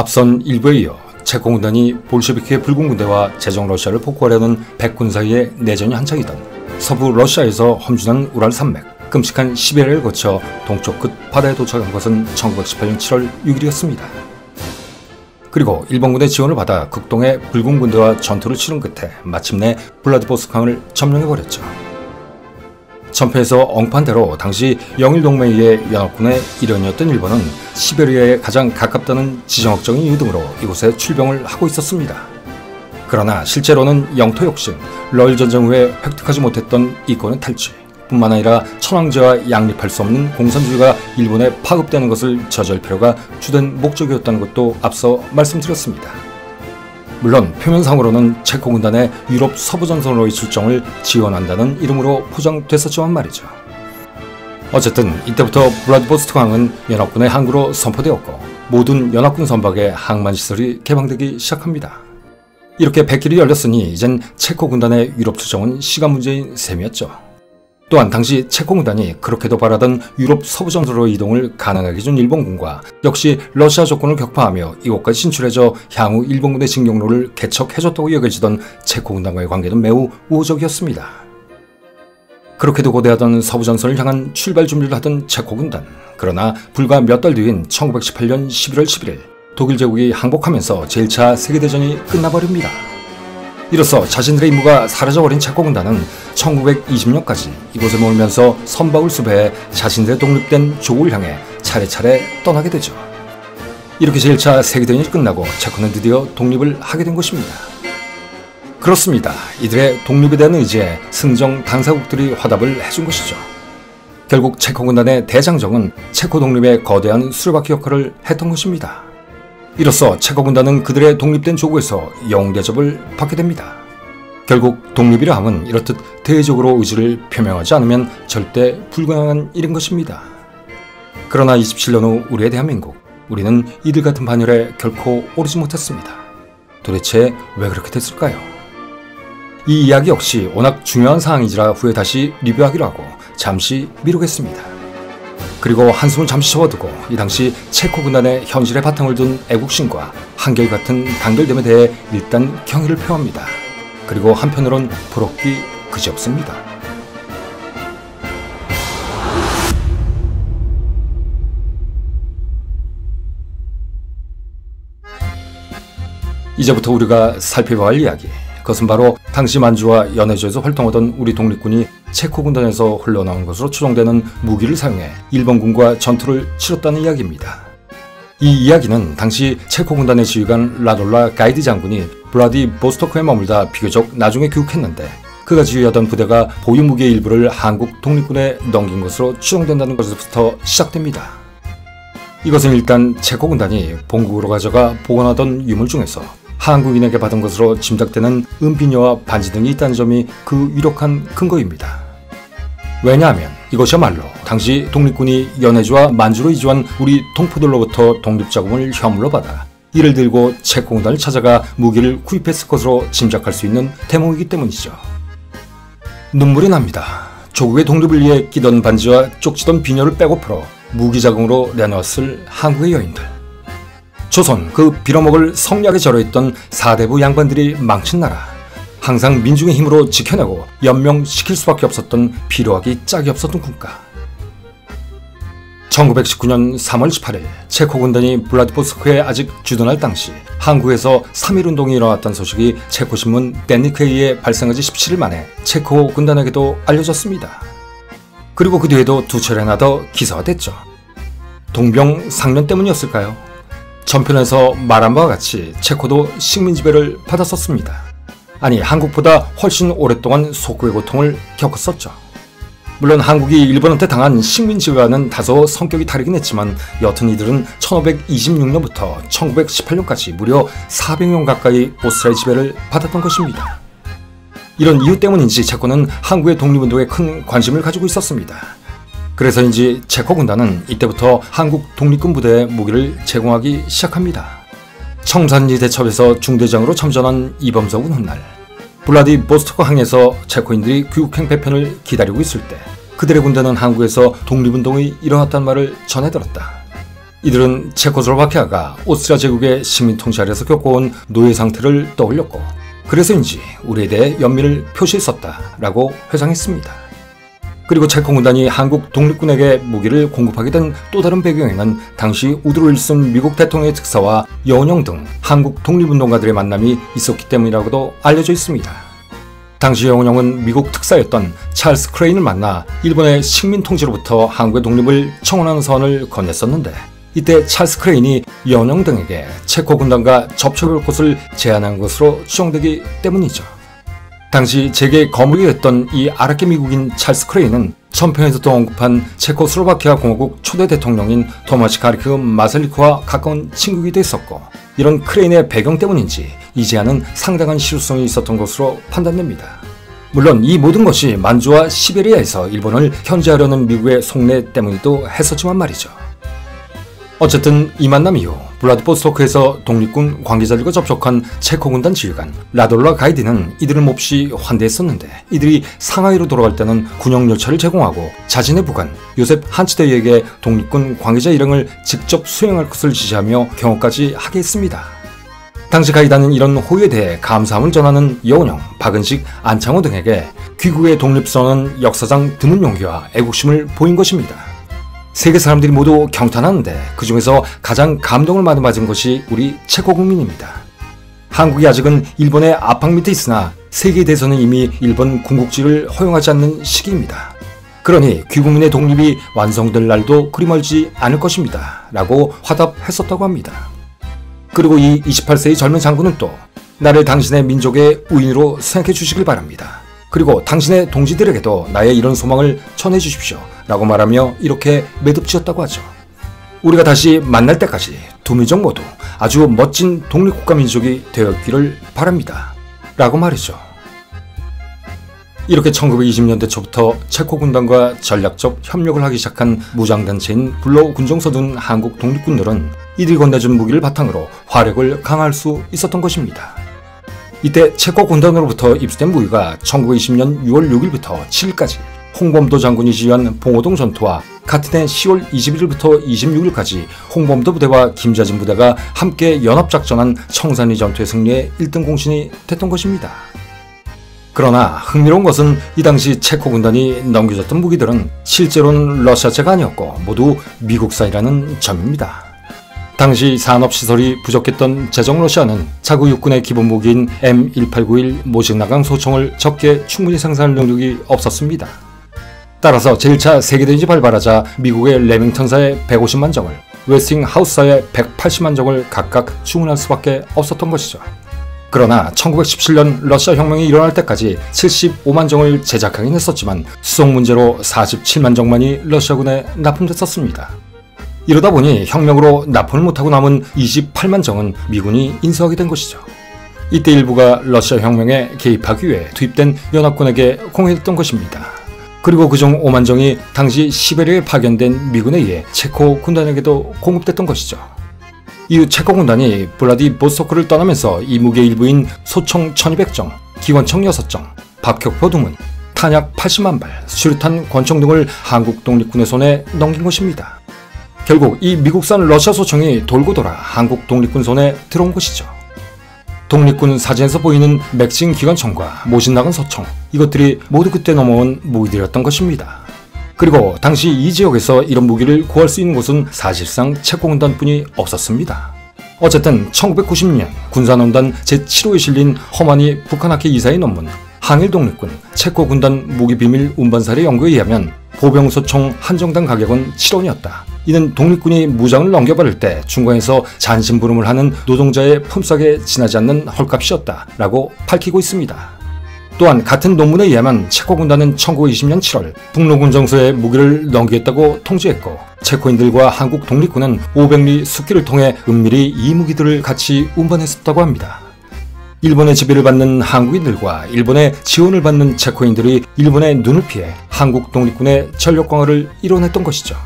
앞선 일부에 이어 체코 군단이 볼셰비키의 붉은 군대와 제정 러시아를 폭파하려는 백군 사이의 내전이 한창이던 서부 러시아에서 험준한 우랄 산맥, 끔찍한 시베리아를 거쳐 동쪽 끝 바다에 도착한 것은 1918년 7월 6일이었습니다. 그리고 일본군의 지원을 받아 극동의 붉은 군대와 전투를 치른 끝에 마침내 블라디보스캉을 점령해버렸죠. 전패에서 엉판대로 당시 영일동맹에 의해 연합군의 일원이었던 일본은 시베리아에 가장 가깝다는 지정학적인 이유 등으로 이곳에 출병을 하고 있었습니다. 그러나 실제로는 영토 욕심, 러일전쟁 후에 획득하지 못했던 이권의 탈취 뿐만 아니라 천황제와 양립할 수 없는 공산주의가 일본에 파급되는 것을 저지할 필요가 주된 목적이었다는 것도 앞서 말씀드렸습니다. 물론 표면상으로는 체코 군단의 유럽 서부전선으로의 출정을 지원한다는 이름으로 포장됐었지만 말이죠. 어쨌든 이때부터 블라디보스토크항은 연합군의 항구로 선포되었고 모든 연합군 선박의 항만시설이 개방되기 시작합니다. 이렇게 백길이 열렸으니 이젠 체코 군단의 유럽 출정은 시간 문제인 셈이었죠. 또한 당시 체코 군단이 그렇게도 바라던 유럽 서부전선으로 이동을 가능하게 해준 일본군과 역시 러시아 조건을 격파하며 이곳까지 진출해져 향후 일본군의 진격로를 개척해줬다고 여겨지던 체코 군단과의 관계는 매우 우호적이었습니다. 그렇게도 고대하던 서부전선을 향한 출발 준비를 하던 체코 군단. 그러나 불과 몇 달 뒤인 1918년 11월 11일 독일 제국이 항복하면서 제1차 세계대전이 끝나버립니다. 이로써 자신들의 임무가 사라져버린 체코 군단은 1920년까지 이곳에 머물면서 선박을 수배해 자신들의 독립된 조국을 향해 차례차례 떠나게 되죠. 이렇게 제1차 세계대전이 끝나고 체코는 드디어 독립을 하게 된 것입니다. 그렇습니다. 이들의 독립에 대한 의지에 승정 당사국들이 화답을 해준 것이죠. 결국 체코 군단의 대장정은 체코 독립의 거대한 수레바퀴 역할을 했던 것입니다. 이로써 체코 군단은 그들의 독립된 조국에서 영웅 대접을 받게 됩니다. 결국 독립이라 함은 이렇듯 대외적으로 의지를 표명하지 않으면 절대 불가능한 일인 것입니다. 그러나 27년 후 우리의 대한민국, 우리는 이들 같은 반열에 결코 오르지 못했습니다. 도대체 왜 그렇게 됐을까요? 이 이야기 역시 워낙 중요한 사항이지라 후에 다시 리뷰하기로 하고 잠시 미루겠습니다. 그리고 한숨을 잠시 접어두고 이 당시 체코 군단의 현실에 바탕을 둔 애국심과 한결같은 단결됨에 대해 일단 경의를 표합니다. 그리고 한편으론 부럽기 그지없습니다. 이제부터 우리가 살펴봐야 할 이야기, 그것은 바로 당시 만주와 연해주에서 활동하던 우리 독립군이 체코 군단에서 흘러나온 것으로 추정되는 무기를 사용해 일본군과 전투를 치렀다는 이야기입니다. 이 이야기는 당시 체코 군단의 지휘관 라돌라 가이드 장군이 블라디보스토크에 머물다 비교적 나중에 귀국했는데 그가 지휘하던 부대가 보유 무기의 일부를 한국 독립군에 넘긴 것으로 추정된다는 것부터 시작됩니다. 이것은 일단 체코 군단이 본국으로 가져가 보관하던 유물 중에서 한국인에게 받은 것으로 짐작되는 은비녀와 반지 등이 있다는 점이 그 유력한 근거입니다. 왜냐하면 이것이야말로 당시 독립군이 연해주와 만주로 이주한 우리 동포들로부터 독립자금을 현물로 받아 이를 들고 체코 군단을 찾아가 무기를 구입했을 것으로 짐작할 수 있는 대목이기 때문이죠. 눈물이 납니다. 조국의 독립을 위해 끼던 반지와 쪽지던 비녀를 빼고풀어 무기자금으로 내놓았을 한국의 여인들. 조선, 그 빌어먹을 성략에 절여있던 사대부 양반들이 망친 나라, 항상 민중의 힘으로 지켜내고 연명시킬 수밖에 없었던 필요하기 짝이 없었던 국가. 1919년 3월 18일 체코 군단이 블라디보스토크에 아직 주둔할 당시 한국에서 3.1운동이 일어났던 소식이 체코신문 댄니크에 의해 발생한 지 17일 만에 체코 군단에게도 알려졌습니다. 그리고 그 뒤에도 두 차례나 더 기사화됐죠. 동병 상련 때문이었을까요? 전편에서 말한 바와 같이 체코도 식민지배를 받았었습니다. 아니, 한국보다 훨씬 오랫동안 속국의 고통을 겪었었죠. 물론 한국이 일본한테 당한 식민지배와는 다소 성격이 다르긴 했지만 여튼 이들은 1526년부터 1918년까지 무려 400년 가까이 오스트리아의 지배를 받았던 것입니다. 이런 이유 때문인지 체코는 한국의 독립운동에 큰 관심을 가지고 있었습니다. 그래서인지 체코 군단은 이때부터 한국 독립군 부대에 무기를 제공하기 시작합니다. 청산리 대첩에서 중대장으로 참전한 이범석은 훗날 블라디보스토크 항에서 체코인들이 귀국행 배편을 기다리고 있을 때 그들의 군대는 한국에서 독립운동이 일어났단 말을 전해들었다. 이들은 체코슬로바키아가 오스트리아 제국의 식민 통치 아래서 겪어온 노예 상태를 떠올렸고 그래서인지 우리에 대해 연민을 표시했었다라고 회상했습니다. 그리고 체코 군단이 한국 독립군에게 무기를 공급하게 된 또 다른 배경에는 당시 우드로 윌슨 미국 대통령의 특사와 여운형 등 한국 독립운동가들의 만남이 있었기 때문이라고도 알려져 있습니다. 당시 여운형은 미국 특사였던 찰스 크레인을 만나 일본의 식민 통치로부터 한국의 독립을 청원하는 선을 건넸었는데 이때 찰스 크레인이 여운형 등에게 체코 군단과 접촉할 곳을 제안한 것으로 추정되기 때문이죠. 당시 재계 거물이었던 이 아랍계 미국인 찰스 크레인은 천평에서도 언급한 체코슬로바키아 공화국 초대 대통령인 토마시 가리크 마살리크와 가까운 친구이기도 했었고 이런 크레인의 배경 때문인지 이 제안은 상당한 실효성이 있었던 것으로 판단됩니다. 물론 이 모든 것이 만주와 시베리아에서 일본을 현지하려는 미국의 속내 때문이기도 했었지만 말이죠. 어쨌든 이 만남 이후 블라디보스토크에서 독립군 관계자들과 접촉한 체코 군단 지휘관 라돌라 가이드는 이들을 몹시 환대했었는데 이들이 상하이로 돌아갈 때는 군용 열차를 제공하고 자신의 부관 요셉 한치대위에게 독립군 관계자 일행을 직접 수행할 것을 지시하며 경호까지 하게 했습니다. 당시 가이드는 이런 호의에 대해 감사함을 전하는 여운형, 박은식, 안창호 등에게 귀국의 독립선언은 역사상 드문 용기와 애국심을 보인 것입니다. 세계 사람들이 모두 경탄하는데 그 중에서 가장 감동을 많이 받은 것이 우리 체코 국민입니다. 한국이 아직은 일본의 압박 밑에 있으나 세계 대선은 이미 일본 군국주의를 허용하지 않는 시기입니다. 그러니 귀국민의 독립이 완성될 날도 그리 멀지 않을 것입니다. 라고 화답했었다고 합니다. 그리고 이 28세의 젊은 장군은 또 나를 당신의 민족의 우인으로 생각해 주시길 바랍니다. 그리고 당신의 동지들에게도 나의 이런 소망을 전해 주십시오. 라고 말하며 이렇게 매듭지었다고 하죠. 우리가 다시 만날 때까지 두 민족 모두 아주 멋진 독립국가 민족이 되었기를 바랍니다. 라고 말이죠. 이렇게 1920년대 초부터 체코 군단과 전략적 협력을 하기 시작한 무장단체인 불로군종서 등 한국 독립군들은 이들이 건네준 무기를 바탕으로 화력을 강화할 수 있었던 것입니다. 이때 체코 군단으로부터 입수된 무기가 1920년 6월 6일부터 7일까지 홍범도 장군이 지휘한 봉오동 전투와 같은 해 10월 21일부터 26일까지 홍범도 부대와 김좌진 부대가 함께 연합작전한 청산리 전투의 승리에 1등 공신이 됐던 것입니다. 그러나 흥미로운 것은 이 당시 체코 군단이 넘겨줬던 무기들은 실제로는 러시아체가 아니었고 모두 미국산이라는 점입니다. 당시 산업시설이 부족했던 제정 러시아는 자국 육군의 기본 무기인 M1891 모신나강 소총을 적게 충분히 생산할 능력이 없었습니다. 따라서 제1차 세계대전이 발발하자 미국의 레밍턴사의 150만 정을, 웨스팅하우스사의 180만 정을 각각 주문할 수밖에 없었던 것이죠. 그러나 1917년 러시아 혁명이 일어날 때까지 75만 정을 제작하긴 했었지만 수송 문제로 47만 정만이 러시아군에 납품됐었습니다. 이러다 보니 혁명으로 납품을 못하고 남은 28만 정은 미군이 인수하게 된 것이죠. 이때 일부가 러시아 혁명에 개입하기 위해 투입된 연합군에게 공여됐던 것입니다. 그리고 그중 5만 정이 당시 시베리아에 파견된 미군에 의해 체코 군단에게도 공급됐던 것이죠. 이후 체코 군단이 블라디보스토크를 떠나면서 이 무기의 일부인 소총 1200정, 기관총 6정, 박격포 2문, 탄약 80만 발, 수류탄, 권총 등을 한국 독립군의 손에 넘긴 것입니다. 결국 이 미국산 러시아 소총이 돌고 돌아 한국 독립군 손에 들어온 것이죠. 독립군 사진에서 보이는 맥신 기관총과 모신나간 소총, 이것들이 모두 그때 넘어온 무기들이었던 것입니다. 그리고 당시 이 지역에서 이런 무기를 구할 수 있는 곳은 사실상 체코군단뿐이 없었습니다. 어쨌든 1990년 군사논단 제7호에 실린 허마니 부카나키 이사의 논문 항일독립군 체코군단 무기비밀 운반사의 연구에 의하면 보병소총 한정당 가격은 7원이었다. 이는 독립군이 무장을 넘겨받을 때 중간에서 잔심부름을 하는 노동자의 품삯에 지나지 않는 헐값이었다. 라고 밝히고 있습니다. 또한 같은 논문에 의하면 체코군단은 1920년 7월 북로군정서에 무기를 넘기겠다고 통지했고 체코인들과 한국 독립군은 500리 숲길을 통해 은밀히 이 무기들을 같이 운반했었다고 합니다. 일본의 지배를 받는 한국인들과 일본의 지원을 받는 체코인들이 일본의 눈을 피해 한국 독립군의 전력 강화를 이뤄냈던 것이죠.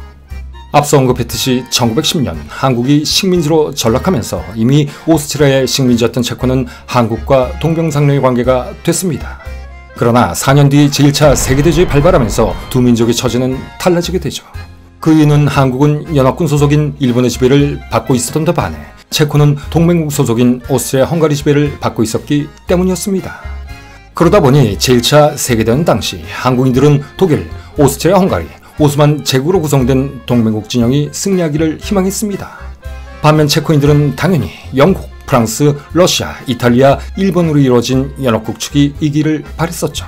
앞서 언급했듯이 1910년 한국이 식민지로 전락하면서 이미 오스트리아의 식민지였던 체코는 한국과 동병상련의 관계가 됐습니다. 그러나 4년 뒤 제1차 세계대전이 발발하면서 두 민족의 처지는 달라지게 되죠. 그 이유는 한국은 연합군 소속인 일본의 지배를 받고 있었던 데 반해 체코는 동맹국 소속인 오스트리아 헝가리 지배를 받고 있었기 때문이었습니다. 그러다 보니 제1차 세계대전 당시 한국인들은 독일, 오스트리아 헝가리, 오스만 제국으로 구성된 동맹국 진영이 승리하기를 희망했습니다. 반면 체코인들은 당연히 영국, 프랑스, 러시아, 이탈리아, 일본으로 이루어진 연합국 측이 이기를 바랬었죠.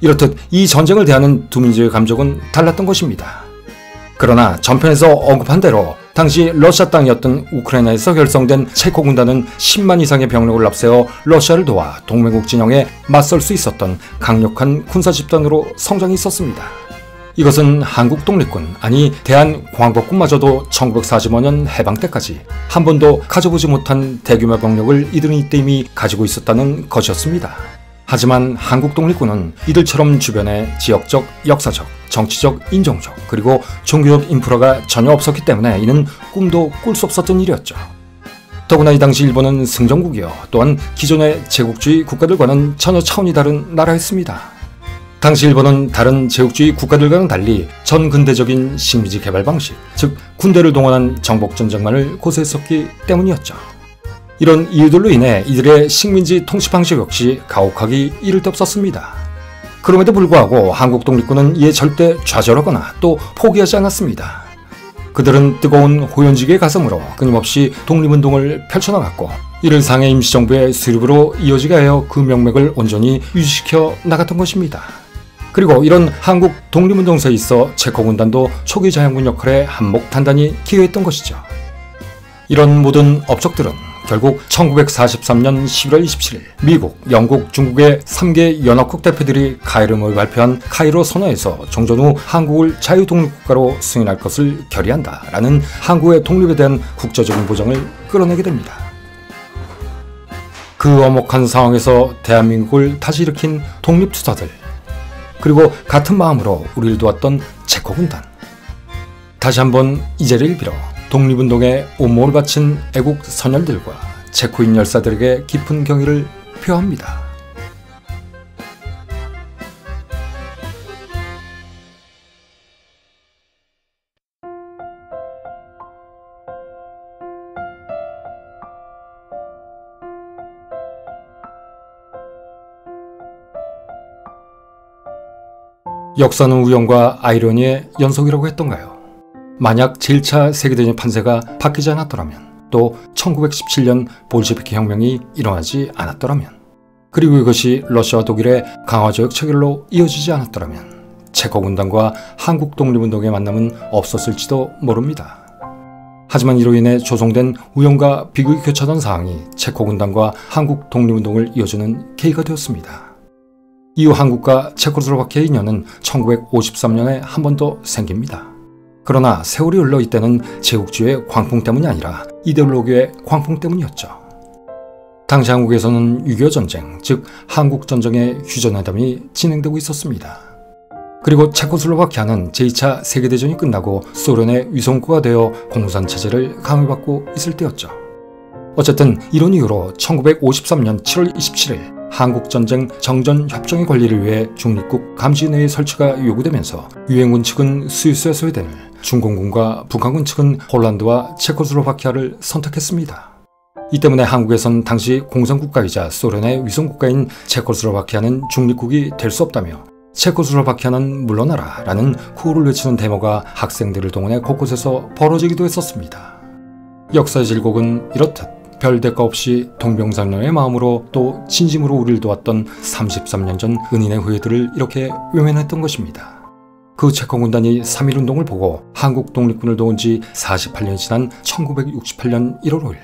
이렇듯 이 전쟁을 대하는 두 민족의 감정은 달랐던 것입니다. 그러나 전편에서 언급한 대로 당시 러시아 땅이었던 우크라이나에서 결성된 체코 군단은 10만 이상의 병력을 앞세워 러시아를 도와 동맹국 진영에 맞설 수 있었던 강력한 군사 집단으로 성장했었습니다. 이것은 한국 독립군, 아니 대한공화국군마저도 1945년 해방 때까지 한 번도 가져보지 못한 대규모 병력을 이들은 이때 이미 가지고 있었다는 것이었습니다. 하지만 한국 독립군은 이들처럼 주변에 지역적, 역사적, 정치적, 인종적, 그리고 종교적 인프라가 전혀 없었기 때문에 이는 꿈도 꿀 수 없었던 일이었죠. 더구나 이 당시 일본은 승전국이요, 또한 기존의 제국주의 국가들과는 전혀 차원이 다른 나라였습니다. 당시 일본은 다른 제국주의 국가들과는 달리 전근대적인 식민지 개발 방식, 즉 군대를 동원한 정복전쟁만을 고수했었기 때문이었죠. 이런 이유들로 인해 이들의 식민지 통치 방식 역시 가혹하기 이를 데 없었습니다. 그럼에도 불구하고 한국 독립군은 이에 절대 좌절하거나 또 포기하지 않았습니다. 그들은 뜨거운 호연지기의 가슴으로 끊임없이 독립운동을 펼쳐나갔고 이를 상해 임시정부의 수립으로 이어지게 하여 그 명맥을 온전히 유지시켜 나갔던 것입니다. 그리고 이런 한국 독립운동세에 있어 체코 군단도 초기 자양군 역할에 한몫단단히 기여했던 것이죠. 이런 모든 업적들은 결국 1943년 11월 27일 미국, 영국, 중국의 3개 연합국 대표들이 카이로 모여 발표한 카이로 선언에서 종전 후 한국을 자유독립국가로 승인할 것을 결의한다라는 한국의 독립에 대한 국제적인 보장을 끌어내게 됩니다. 그 엄혹한 상황에서 대한민국을 다시 일으킨 독립투사들, 그리고 같은 마음으로 우리를 도왔던 체코 군단, 다시 한번 이 자리를 빌어 독립운동에 온몸을 바친 애국 선열들과 체코인 열사들에게 깊은 경의를 표합니다. 역사는 우연과 아이러니의 연속이라고 했던가요? 만약 제1차 세계대전의 판세가 바뀌지 않았더라면, 또 1917년 볼셰비키 혁명이 일어나지 않았더라면, 그리고 이것이 러시아와 독일의 강화조약 체결로 이어지지 않았더라면 체코 군단과 한국 독립운동의 만남은 없었을지도 모릅니다. 하지만 이로 인해 조성된 우연과 비극이 교차하던 상황이 체코 군단과 한국 독립운동을 이어주는 계기가 되었습니다. 이후 한국과 체코슬로바키아의 인연은 1953년에 한 번 더 생깁니다. 그러나 세월이 흘러 이때는 제국주의의 광풍 때문이 아니라 이데올로기의 광풍 때문이었죠. 당시 한국에서는 6.25전쟁, 즉 한국전쟁의 휴전회담이 진행되고 있었습니다. 그리고 체코슬로바키아는 제2차 세계대전이 끝나고 소련의 위성국가 되어 공산 체제를 강요받고 있을 때였죠. 어쨌든 이런 이유로 1953년 7월 27일 한국전쟁 정전협정의 권리를 위해 중립국 감시위원회의 설치가 요구되면서 유엔군 측은 스위스와 스웨덴을, 중공군과 북한군 측은 폴란드와 체코슬로바키아를 선택했습니다. 이 때문에 한국에선 당시 공산국가이자 소련의 위성국가인 체코슬로바키아는 중립국이 될 수 없다며 체코슬로바키아는 물러나라 라는 구호를 외치는 데모가 학생들을 동원해 곳곳에서 벌어지기도 했었습니다. 역사의 질곡은 이렇듯 별 대가 없이 동병상련의 마음으로 또 진심으로 우리를 도왔던 33년 전 은인의 후예들을 이렇게 외면했던 것입니다. 그 체코 군단이 3.1운동을 보고 한국 독립군을 도운 지 48년이 지난 1968년 1월 5일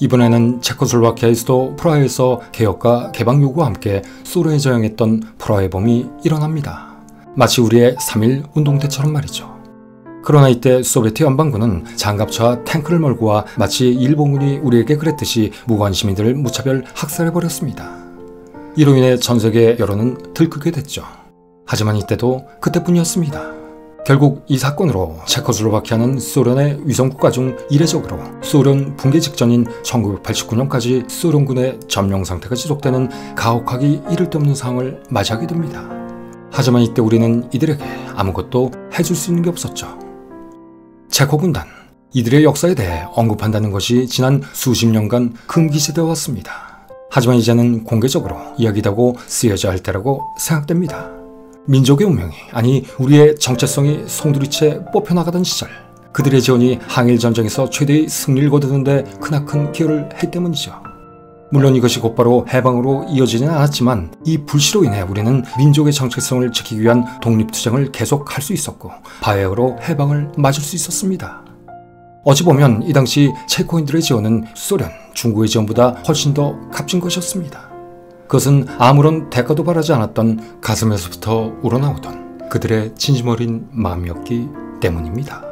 이번에는 체코슬로바키아의 수도 프라하에서 개혁과 개방 요구와 함께 소련이 저항했던 프라하의 봄이 일어납니다. 마치 우리의 3.1 운동 때처럼 말이죠. 그러나 이때 소비에트 연방군은 장갑차와 탱크를 몰고 와 마치 일본군이 우리에게 그랬듯이 무고한 시민들을 무차별 학살해버렸습니다. 이로 인해 전세계 여론은 들끓게 됐죠. 하지만 이때도 그때뿐이었습니다. 결국 이 사건으로 체코슬로바키아는 소련의 위성국가 중 이례적으로 소련 붕괴 직전인 1989년까지 소련군의 점령 상태가 지속되는 가혹하기 이를 데 없는 상황을 맞이하게 됩니다. 하지만 이때 우리는 이들에게 아무것도 해줄 수 있는 게 없었죠. 체코 군단, 이들의 역사에 대해 언급한다는 것이 지난 수십 년간 금기시되어 왔습니다. 하지만 이제는 공개적으로 이야기다고 쓰여져야 할 때라고 생각됩니다. 민족의 운명이, 아니 우리의 정체성이 송두리째 뽑혀나가던 시절, 그들의 지원이 항일전쟁에서 최대의 승리를 거두는데 크나큰 기여를 했기 때문이죠. 물론 이것이 곧바로 해방으로 이어지지는 않았지만 이 불씨로 인해 우리는 민족의 정체성을 지키기 위한 독립투쟁을 계속할 수 있었고 바야흐로 해방을 맞을 수 있었습니다. 어찌 보면 이 당시 체코인들의 지원은 소련, 중국의 지원보다 훨씬 더 값진 것이었습니다. 그것은 아무런 대가도 바라지 않았던 가슴에서부터 우러나오던 그들의 진심 어린 마음이었기 때문입니다.